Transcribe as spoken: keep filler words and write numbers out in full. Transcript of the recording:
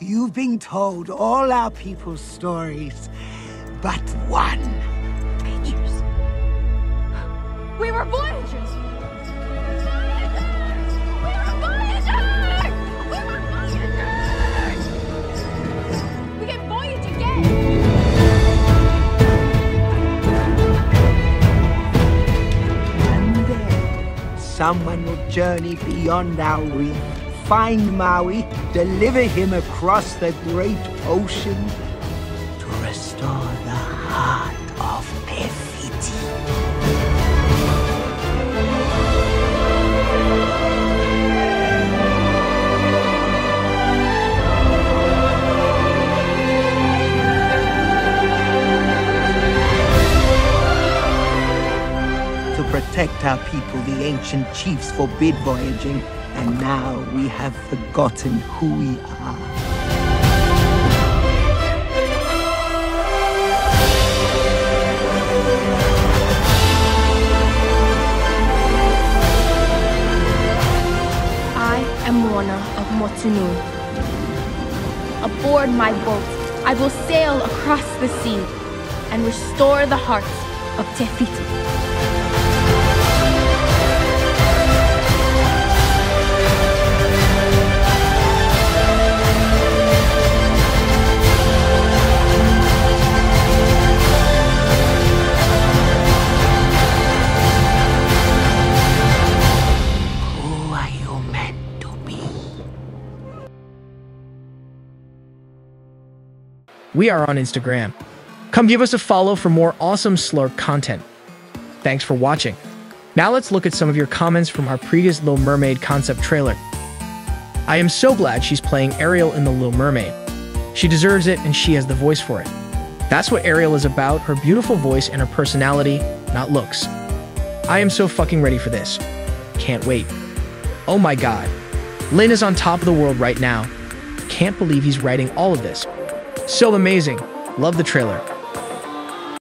You've been told all our people's stories, but one. Voyagers. We were voyagers. We were voyagers. We were voyagers. We get voyaged again. And then someone will journey beyond our reach. Find Maui, deliver him across the great ocean to restore the heart of Te Fiti. To protect our people, the ancient chiefs forbid voyaging. And now we have forgotten who we are. I am Moana of Motunui. Aboard my boat, I will sail across the sea and restore the hearts of Te Fiti. We are on Instagram. Come give us a follow for more awesome Slurk content. Thanks for watching. Now let's look at some of your comments from our previous Little Mermaid concept trailer. I am so glad she's playing Ariel in The Little Mermaid. She deserves it and she has the voice for it. That's what Ariel is about, her beautiful voice and her personality, not looks. I am so fucking ready for this. Can't wait. Oh my god. Lin is on top of the world right now. Can't believe he's writing all of this. So amazing. Love the trailer.